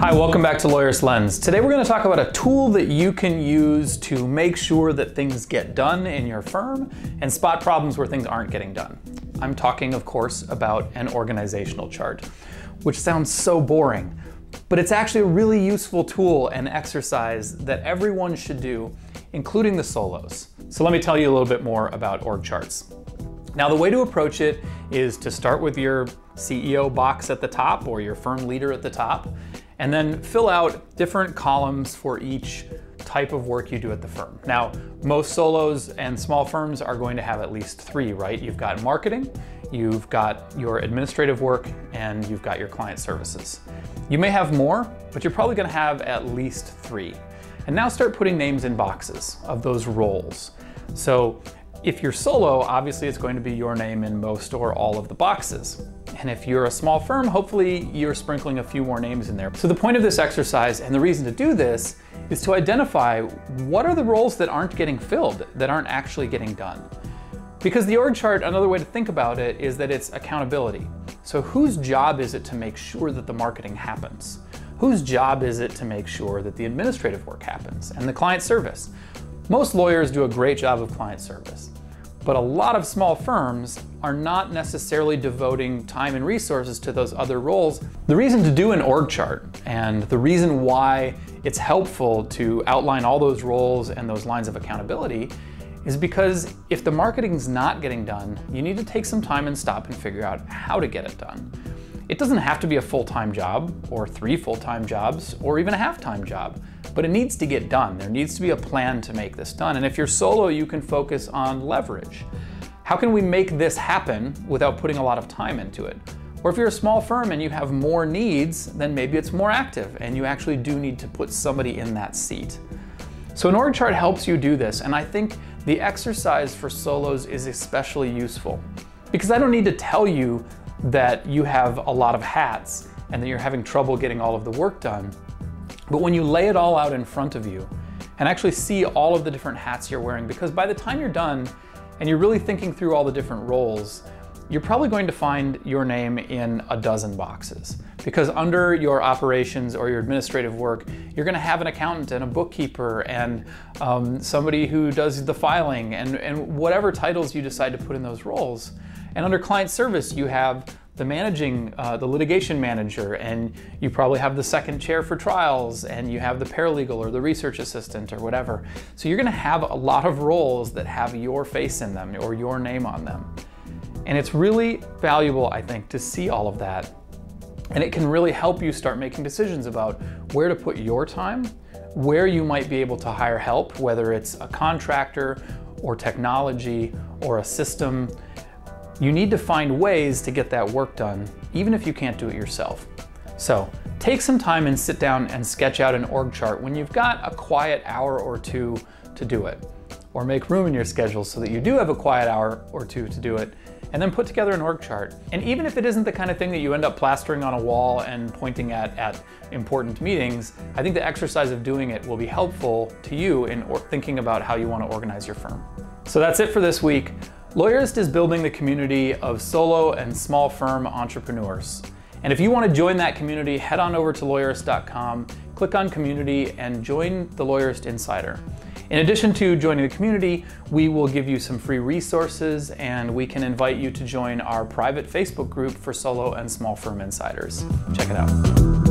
Hi, welcome back to Lawyer's Lens. Today we're going to talk about a tool that you can use to make sure that things get done in your firm and spot problems where things aren't getting done. I'm talking, of course, about an organizational chart, which sounds so boring, but it's actually a really useful tool and exercise that everyone should do, including the solos. So let me tell you a little bit more about org charts. Now, the way to approach it is to start with your CEO box at the top or your firm leader at the top, and then fill out different columns for each type of work you do at the firm. Now, most solos and small firms are going to have at least three, right? You've got marketing, you've got your administrative work, and you've got your client services. You may have more, but you're probably gonna have at least three. And now start putting names in boxes of those roles. So if you're solo, obviously it's going to be your name in most or all of the boxes. And if you're a small firm, hopefully you're sprinkling a few more names in there. So the point of this exercise and the reason to do this is to identify what are the roles that aren't getting filled, that aren't actually getting done. Because the org chart, another way to think about it is that it's accountability. So whose job is it to make sure that the marketing happens? Whose job is it to make sure that the administrative work happens and the client service? Most lawyers do a great job of client service, but a lot of small firms are not necessarily devoting time and resources to those other roles. The reason to do an org chart and the reason why it's helpful to outline all those roles and those lines of accountability is because if the marketing's not getting done, you need to take some time and stop and figure out how to get it done. It doesn't have to be a full-time job or three full-time jobs or even a half-time job, but it needs to get done. There needs to be a plan to make this done. And if you're solo, you can focus on leverage. How can we make this happen without putting a lot of time into it? Or if you're a small firm and you have more needs, then maybe it's more active and you actually do need to put somebody in that seat. So an org chart helps you do this. And I think the exercise for solos is especially useful because I don't need to tell you that you have a lot of hats and that you're having trouble getting all of the work done. But when you lay it all out in front of you and actually see all of the different hats you're wearing, because by the time you're done and you're really thinking through all the different roles, you're probably going to find your name in a dozen boxes. Because under your operations or your administrative work, you're gonna have an accountant and a bookkeeper and somebody who does the filing and whatever titles you decide to put in those roles. And under client service, you have the litigation manager, and you probably have the second chair for trials, and you have the paralegal or the research assistant or whatever. So you're gonna have a lot of roles that have your face in them or your name on them. And it's really valuable, I think, to see all of that. And it can really help you start making decisions about where to put your time, where you might be able to hire help, whether it's a contractor or technology or a system. You need to find ways to get that work done, even if you can't do it yourself. So take some time and sit down and sketch out an org chart when you've got a quiet hour or two to do it, or make room in your schedule so that you do have a quiet hour or two to do it, and then put together an org chart. And even if it isn't the kind of thing that you end up plastering on a wall and pointing at important meetings, I think the exercise of doing it will be helpful to you in thinking about how you want to organize your firm. So that's it for this week. Lawyerist is building the community of solo and small firm entrepreneurs. And if you want to join that community, head on over to lawyerist.com, click on community, and join the Lawyerist Insider. In addition to joining the community, we will give you some free resources, and we can invite you to join our private Facebook group for solo and small firm insiders. Check it out.